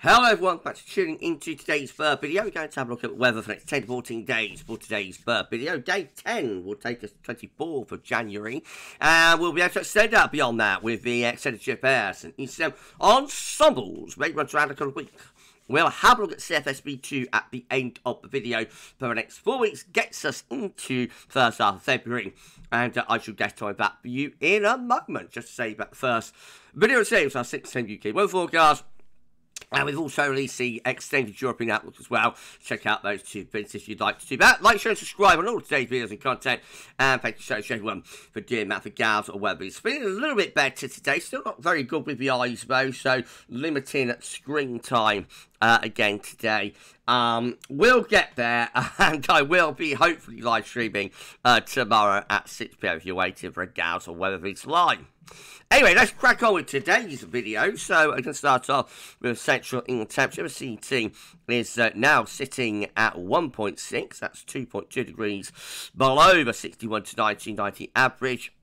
Hello everyone, thanks for tuning into today's third video. We're going to have a look at weather for the next 10 to 14 days for today's third video. Day 10 will take us to 24th of January. And we'll be able to extend out beyond that with the extended GFS and ECM ensembles. Maybe once around a couple of weeks. We'll have a look at CFS V2 at the end of the video for the next 4 weeks. Gets us into first half of February. And I shall get time back for you in a moment. Just to say that first video today was our 6th UK weather forecast. And we've also released the extended European outlook as well. Check out those two bits if you'd like to do that. Like, share and subscribe on all today's videos and content. And thank you so much everyone for doing that for Gavs or Weathervids. Feeling a little bit better today. Still not very good with the eyes though. So limiting at screen time again today. We'll get there, and I will be hopefully live streaming tomorrow at 6 PM if you're waiting for a Gavs or Weathervids live. Anyway, let's crack on with today's video. So I can start off with central England temperature. The CET is now sitting at 1.6. That's 2.2 degrees below the 61 to 1990 average.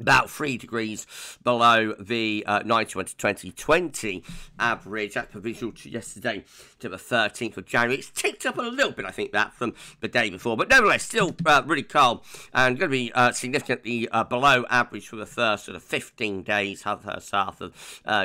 About 3 degrees below the 91 to 2020 average. That's provisional to yesterday to the 13th of January. It's ticked up a little bit, I think, that from the day before. But nevertheless, still really cold and going to be significantly below average for the first sort of 15 days, first half of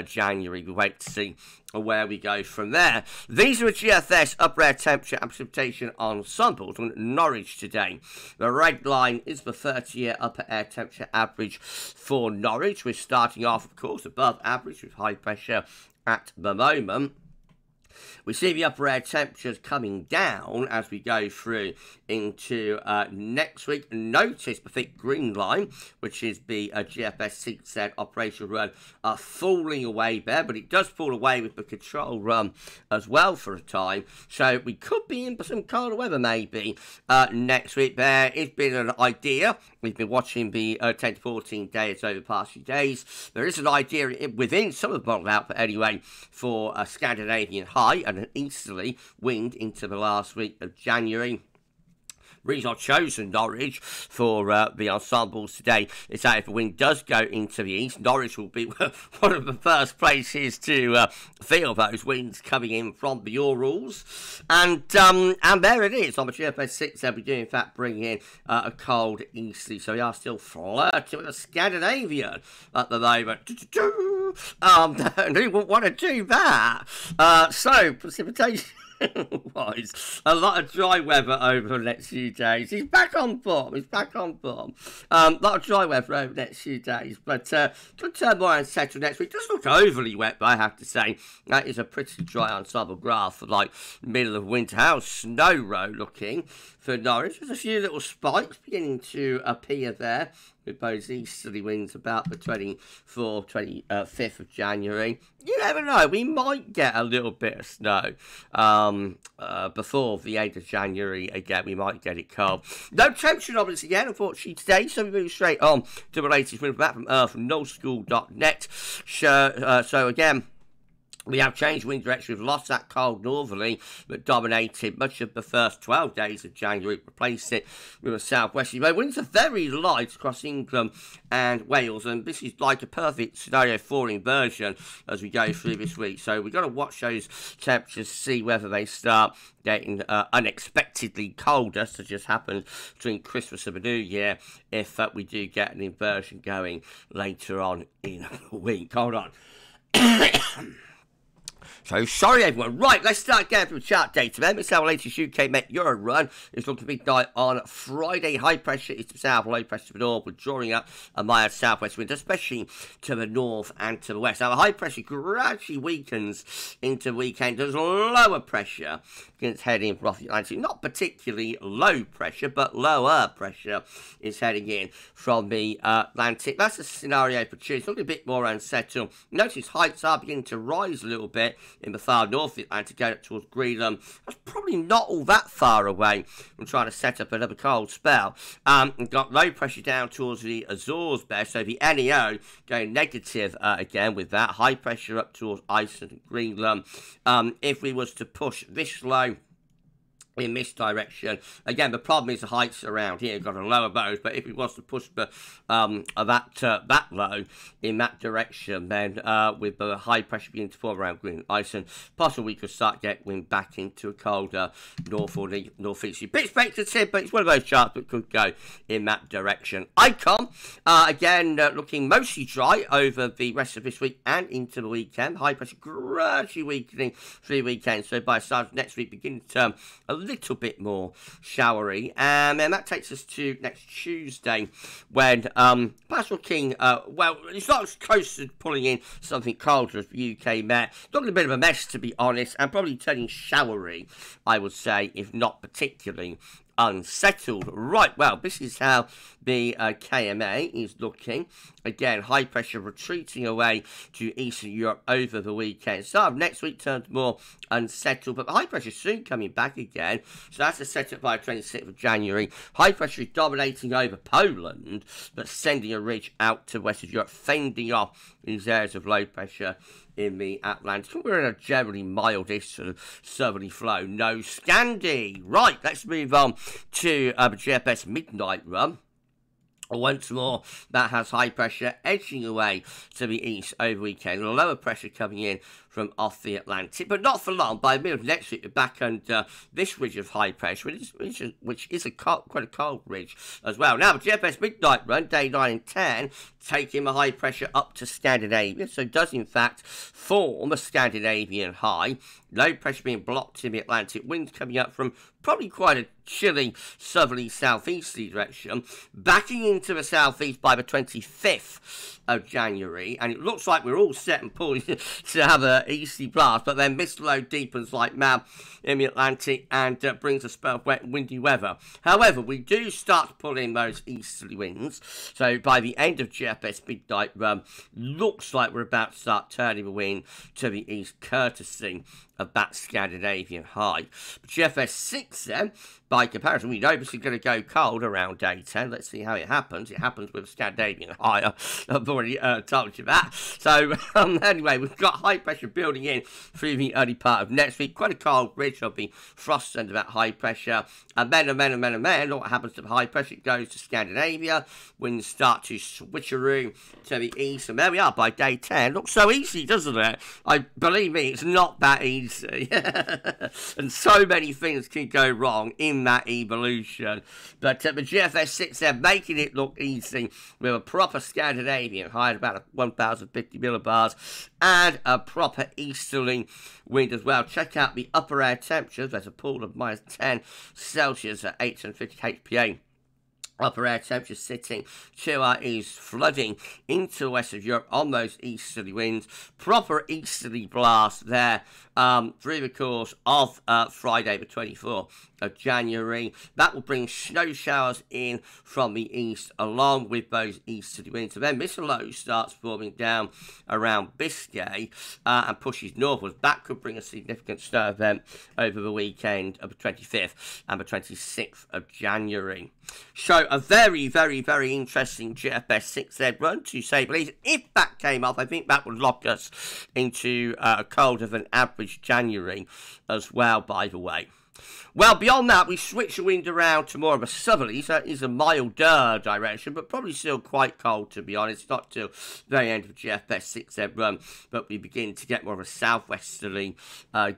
January. We wait to see where we go from there. These are a GFS upper air temperature and precipitation ensemble from Norwich today. The red line is the 30-year upper air temperature average for Norwich. We're starting off, of course, above average with high pressure at the moment. We see the upper air temperatures coming down as we go through into next week. Notice the thick green line, which is the GFS CZ operational run, are falling away there, but it does fall away with the control run as well for a time. So we could be in for some colder weather maybe next week. There has been an idea. We've been watching the 10 to 14 days over the past few days. There is an idea within some of the model output anyway for a Scandinavian high and an easterly wind into the last week of January. The reason I've chosen Norwich for the ensembles today is that if the wind does go into the east, Norwich will be one of the first places to feel those winds coming in from the Urals. And there it is. On the GFS 6, we do in fact bring in a cold easterly, so we are still flirting with a Scandinavian at the moment. And who would want to do that? So, precipitation. A lot of dry weather over the next few days. He's back on form. He's back on form. A lot of dry weather over the next few days, but could turn more unsettled next week. Doesn't look overly wet, but I have to say that is a pretty dry ensemble graph for like middle of winter. How snow row looking for Norwich. There's a few little spikes beginning to appear there with those easterly winds about the 25th of January. You never know, we might get a little bit of snow before the 8th of January. Again, we might get it cold. No temperature numbers again, unfortunately, today, so we're moving straight on to the latest weather map from nullschool.net. So again, we have changed wind direction. We've lost that cold northerly that dominated much of the first 12 days of January. Replaced it with a southwesterly. The winds are very light across England and Wales, and this is like a perfect scenario for inversion as we go through this week. So we've got to watch those temperatures, see whether they start getting unexpectedly colder, such as just happened between Christmas and the New Year, if we do get an inversion going later on in the week. Hold on. So sorry everyone. Right, let's start going through chart data then. It's our latest UK Met Euro run. It's looking midnight on Friday. High pressure is to the south, low pressure to the north. We're drawing up a mild southwest wind, especially to the north and to the west. Now, the high pressure gradually weakens into the weekend. There's lower pressure heading for off the Atlantic. Not particularly low pressure, but lower pressure is heading in from the Atlantic. That's the scenario for Tuesday. It's looking a bit more unsettled. Notice heights are beginning to rise a little bit in the far north of the Atlantic, going up towards Greenland. That's probably not all that far away from trying to set up another cold spell. We've got low pressure down towards the Azores there, so the NAO going negative again with that. High pressure up towards Iceland and Greenland. If we was to push this low, in this direction. Again, the problem is the heights around here. You've got a lower bows, but if it was to push the, that low in that direction, then with the high pressure beginning to form around Green Iceland, possibly we could start getting back into a colder northerly, northeasterly. Bit speculative, but it's one of those charts that could go in that direction. Icon, again, looking mostly dry over the rest of this week and into the weekend. High pressure gradually weakening through the weekend. So by the start of next week, beginning to turn a little bit more showery, and then that takes us to next Tuesday, when perhaps looking well, it's not as close to pulling in something colder as the UK Met. Looking a bit of a mess, to be honest, and probably turning showery, I would say, if not particularly unsettled. Right, well, this is how the KMA is looking. Again, high pressure retreating away to Eastern Europe over the weekend. Start of next week turned more unsettled, but the high pressure soon coming back again. So that's the setup by 26th of January. High pressure is dominating over Poland, but sending a ridge out to Western Europe, fending off these areas of low pressure in the Atlantic. We're in a generally mildish sort of southerly flow. No Scandi. Right, let's move on to the GFS midnight run. Once more, that has high pressure edging away to the east over weekend. Lower pressure coming in from off the Atlantic, but not for long. By the middle of next week, we're back under this ridge of high pressure, which is a cold, quite a cold ridge as well. Now, the GFS midnight run, day 9 and 10, taking the high pressure up to Scandinavia, so does in fact form a Scandinavian high. Low pressure being blocked in the Atlantic, winds coming up from probably quite a chilly southerly southeasterly direction, backing into the southeast by the 25th of January, and it looks like we're all set and pulling to have a easterly blast, but then mist low deepens like mad in the Atlantic and brings a spell of wet, windy weather. However, we do start to pull in those easterly winds, so by the end of GFS midnight run, looks like we're about to start turning the wind to the east, courtesy of that Scandinavian high. But GFS 6 then, by comparison, we know this is going to go cold around day 10. Let's see how it happens. It happens with Scandinavian high. I've already told you that. So anyway, we've got high pressure building in through the early part of next week. Quite a cold ridge of the frost under that high pressure. And then what happens to the high pressure? It goes to Scandinavia. Winds start to switcheroo to the east. And there we are by day 10. Looks so easy, doesn't it? Believe me, it's not that easy. And so many things can go wrong in that evolution, but the GFS 6 there making it look easy with a proper Scandinavian high at about 1050 millibars and a proper easterly wind as well. Check out the upper air temperatures. There's a pool of -10°C at 850 HPA. Upper air temperature sitting to our east, flooding into Western Europe on those easterly winds. Proper easterly blast there through the course of Friday the 24th of January. That will bring snow showers in from the east along with those easterly winds. And then this low starts forming down around Biscay and pushes northwards. That could bring a significant snow event over the weekend of the 25th and the 26th of January. So a very, very, very interesting GFS 6Z run, to say the least. If that came off, I think that would lock us into a colder than average January as well, by the way. Well, beyond that, we switch the wind around to more of a southerly, so it is a milder direction, but probably still quite cold, to be honest. Not till the very end of GFS 6Z run, but we begin to get more of a southwesterly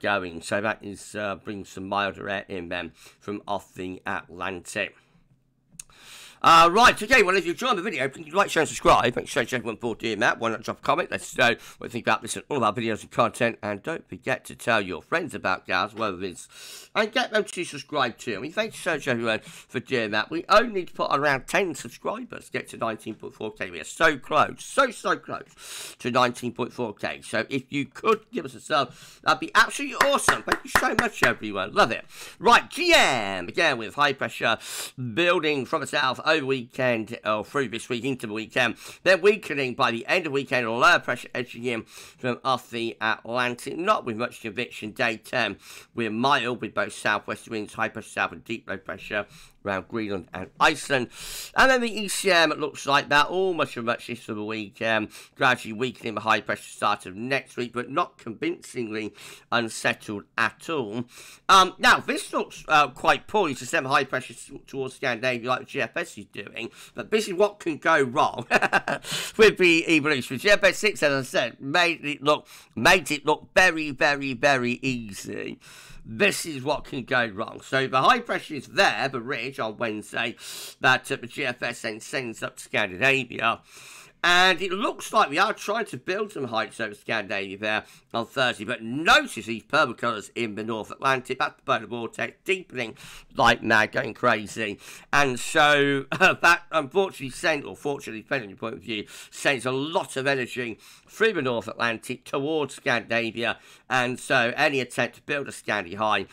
going. So that is brings some milder air in then from off the Atlantic. Right, okay, well, if you've joined the video, please like, share and subscribe. Make sure everyone for doing that. Why not drop a comment? Let's know what you think about this and all of our videos and content. And don't forget to tell your friends about GavsWeatherVids and get them to subscribe too. And we thank you so much, everyone, for doing that. We only need to put around 10 subscribers to get to 19.4k. We are so close, so close to 19.4k. So if you could give us a sub, that'd be absolutely awesome. Thank you so much, everyone. Love it. Right, GM, again, with high pressure building from the south over weekend or through this week into the weekend, then weakening by the end of weekend, lower pressure edging in from off the Atlantic, not with much conviction. Day 10, we're mild with both southwest winds, high pressure south and deep low pressure around Greenland and Iceland. And then the ECM looks like that, all much this for the week, gradually weakening the high pressure start of next week, but not convincingly unsettled at all. Now, this looks quite poised to send high pressure towards Scandinavia like the GFS is doing, but this is what can go wrong with the evolution. GFS 6, as I said, made it look very, very, very easy. This is what can go wrong. So the high pressure is there, the ridge on Wednesday, that the GFS then sends up to Scandinavia. And it looks like we are trying to build some heights over Scandinavia there on Thursday. But notice these purple colours in the North Atlantic. That's the polar vortex deepening like mad, going crazy. And so that unfortunately sends, or fortunately, depending on your point of view, sends a lot of energy through the North Atlantic towards Scandinavia. And so any attempt to build a Scandi high,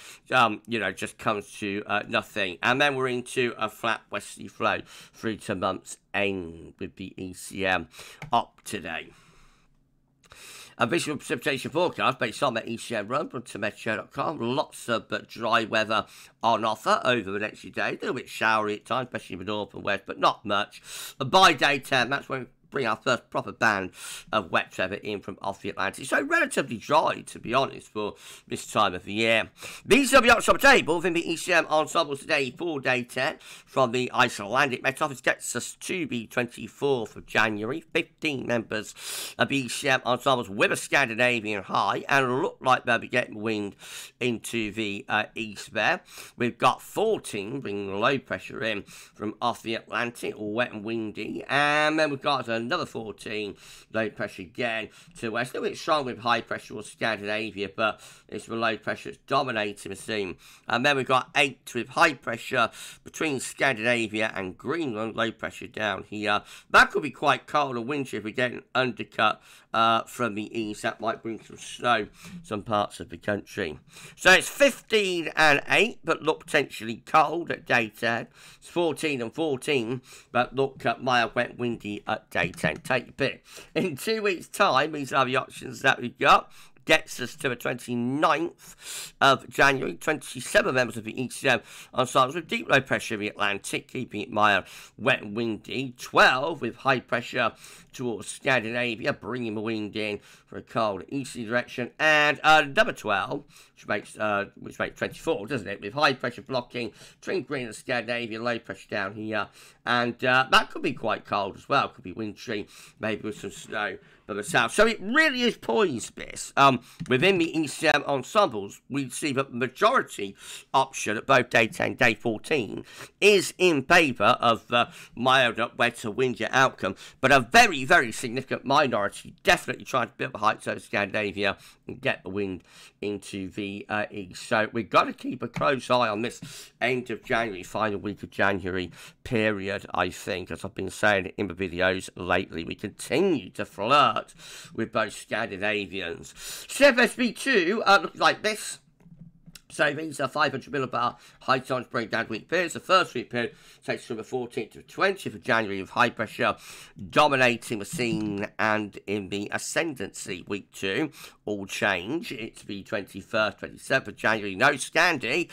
you know, just comes to nothing. And then we're into a flat westerly flow through to month's end with the ECM up today. A visual precipitation forecast based on the ECM run from Meteociel.com. Lots of dry weather on offer over the next few days. A little bit showery at times, especially in the north and west, but not much. By day 10, that's when we bring our first proper band of wet weather in from off the Atlantic. So relatively dry, to be honest, for this time of the year. These are the options table within the ECM ensemble today for day 10 from the Icelandic Met Office. Gets us to the 24th of January. 15 members of the ECM ensembles with a Scandinavian high, and look like they'll be getting wind into the east there. We've got 14 bringing low pressure in from off the Atlantic, all wet and windy, and then we've got another 14 low pressure again to west. A little bit strong with high pressure or Scandinavia, but it's the low pressure that's dominating the scene. And then we've got 8 with high pressure between Scandinavia and Greenland, low pressure down here. That could be quite cold and windy if we get an undercut from the east. That might bring some snow some parts of the country. So it's 15 and 8 but look potentially cold at day 10. It's 14 and 14 but look mild, wet, windy at day 10. Take your pick. In 2 weeks time, these are the options that we've got. Gets us to the 29th of January. 27 members of the ECM ensembles with deep low pressure in the Atlantic, keeping it mild, wet and windy. 12 with high pressure towards Scandinavia, bringing the wind in for a cold easterly direction. And another 12, which makes 24, doesn't it? With high pressure blocking between Greenland and Scandinavia, low pressure down here. And that could be quite cold as well. Could be wintry, maybe with some snow for the south. So it really is poised, this. Within the ECM ensembles, we see that the majority option at both day 10 and day 14 is in favour of mild, wetter, windier outcome, but a very, very significant minority definitely trying to build the heights over Scandinavia and get the wind into the east. So we've got to keep a close eye on this end of January, final week of January period, I think, as I've been saying in the videos lately. We continue to flirt with both Scandinavians. CFS V2 looks like this. So these are 500 millibar high times breakdown week periods. The first week period takes from the 14th to the 20th of January with high pressure dominating the scene and in the ascendancy. Week 2, all change. It's the 21st, 27th of January. No Scandi.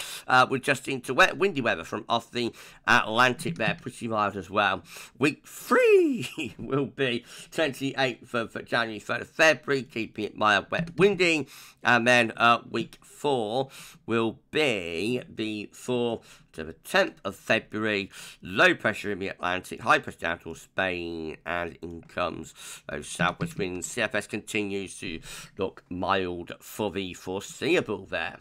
We're just into wet, windy weather from off the Atlantic there. Pretty mild as well. Week 3 will be 28th of January, 3rd of February. Keeping it mild, wet, windy. And then week 4 will be the 4th to the 10th of February. Low pressure in the Atlantic, high pressure down towards Spain, and in comes those southwest winds. CFS continues to look mild for the foreseeable there.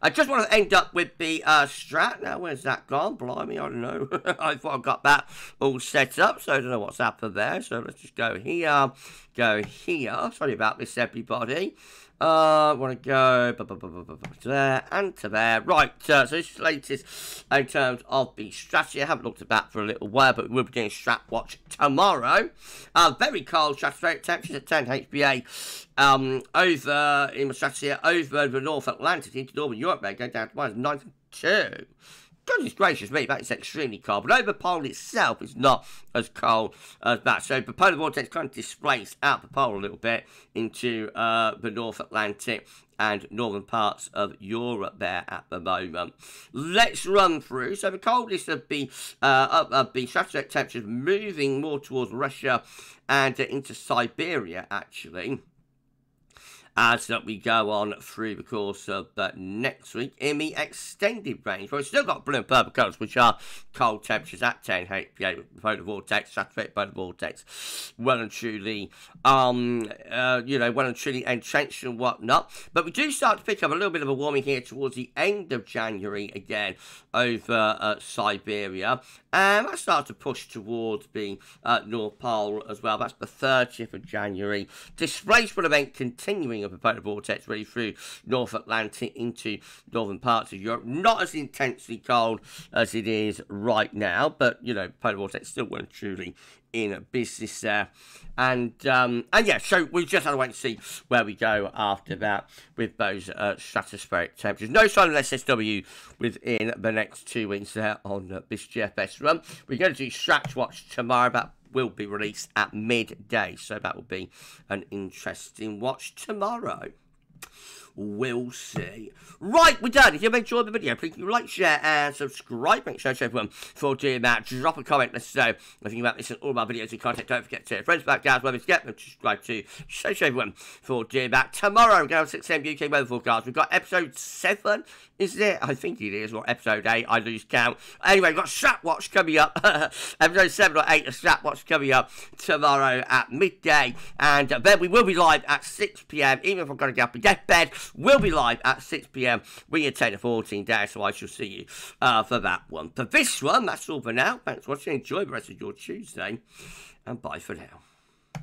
I just want to end up with the strat. Now, where's that gone? Blimey, I don't know. I thought I got that all set up, so I don't know what's happened there. So let's just go here, go here. Sorry about this, everybody. I want to go to there and to there. Right, so this is the latest in terms of the strategy. I haven't looked at that for a little while, but we'll be doing StratWatch tomorrow. Very cold stratospheric temperatures at 10 HPA over in the stratosphere, over the North Atlantic into Northern Europe. They go down to -92. Goodness gracious me, that is extremely cold. But over the pole itself, it's not as cold as that. So the polar vortex kind of displaced out the pole a little bit into the North Atlantic and northern parts of Europe there at the moment. Let's run through. So the coldest of the satellite temperatures moving more towards Russia and into Siberia, actually, as we go on through the course of next week in the extended range. Well, we've still got blue and purple colours, which are cold temperatures at 10 HPA, polar vortex, saturated polar vortex, well and truly, well and truly entrenched and whatnot. But we do start to pick up a little bit of a warming here towards the end of January again over Siberia. And that starts to push towards the North Pole as well. That's the 30th of January. Displacement event continuing of the polar vortex really through North Atlantic into northern parts of Europe. Not as intensely cold as it is right now, but, you know, polar vortex still well and truly in a business there. And yeah, so we just have to wait and see where we go after that with those stratospheric temperatures. No sign of SSW within the next 2 weeks there on this GFS run. We're going to do StratWatch tomorrow. That will be released at midday, so that will be an interesting watch tomorrow. We'll see. Right, we're done. If you've enjoyed the video, please like, share, and subscribe. Make sure to everyone for doing that. Drop a comment. Let us know what you think about this and all my videos and content. Don't forget to tell your friends about GavsWeatherVids. Get them to subscribe to. So everyone for doing that. Tomorrow we're going to 6 AM UK weather forecast. We've got episode 7, isn't it? I think it is, or episode 8. I lose count. Anyway, we've got StratWatch coming up. Episode 7 or 8 of StratWatch coming up tomorrow at midday, and then we will be live at 6 PM. Even if I've got to get up in deathbed, we'll be live at 6 PM. We attend a 14 days, so I shall see you for that one. For this one, that's all for now. Thanks for watching. Enjoy the rest of your Tuesday, and bye for now.